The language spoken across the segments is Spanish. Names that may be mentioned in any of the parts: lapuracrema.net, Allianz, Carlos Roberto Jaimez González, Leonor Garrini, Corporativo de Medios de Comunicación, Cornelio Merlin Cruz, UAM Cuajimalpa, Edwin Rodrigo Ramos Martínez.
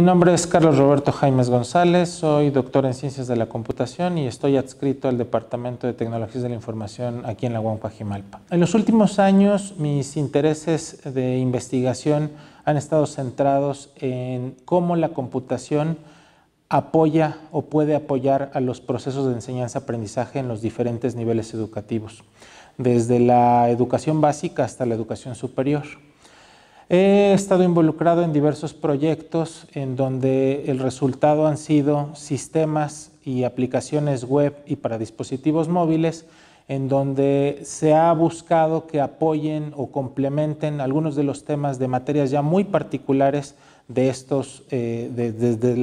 Mi nombre es Carlos Roberto Jaimez González, soy doctor en Ciencias de la Computación y estoy adscrito al Departamento de Tecnologías de la Información aquí en la UAM Cuajimalpa. En los últimos años, mis intereses de investigación han estado centrados en cómo la computación apoya o puede apoyar a los procesos de enseñanza-aprendizaje en los diferentes niveles educativos, desde la educación básica hasta la educación superior. He estado involucrado en diversos proyectos en donde el resultado han sido sistemas y aplicaciones web y para dispositivos móviles en donde se ha buscado que apoyen o complementen algunos de los temas de materias ya muy particulares de estos, desde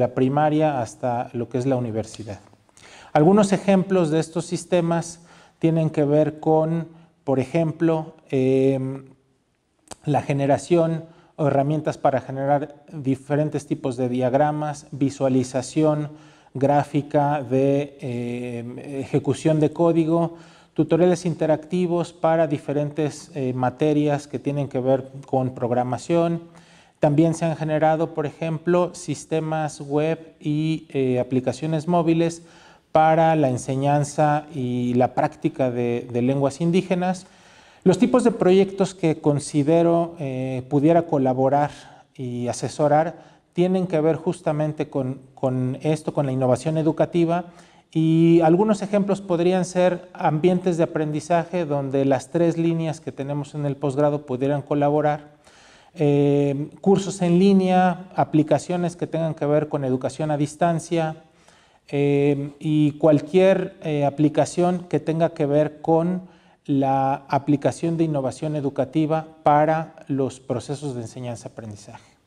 la primaria hasta lo que es la universidad. Algunos ejemplos de estos sistemas tienen que ver con, por ejemplo, la generación o herramientas para generar diferentes tipos de diagramas, visualización gráfica de ejecución de código, tutoriales interactivos para diferentes materias que tienen que ver con programación. También se han generado, por ejemplo, sistemas web y aplicaciones móviles para la enseñanza y la práctica de lenguas indígenas. Los tipos de proyectos que considero pudiera colaborar y asesorar tienen que ver justamente con esto, con la innovación educativa, y algunos ejemplos podrían ser ambientes de aprendizaje donde las tres líneas que tenemos en el posgrado pudieran colaborar, cursos en línea, aplicaciones que tengan que ver con educación a distancia y cualquier aplicación que tenga que ver con la aplicación de innovación educativa para los procesos de enseñanza-aprendizaje.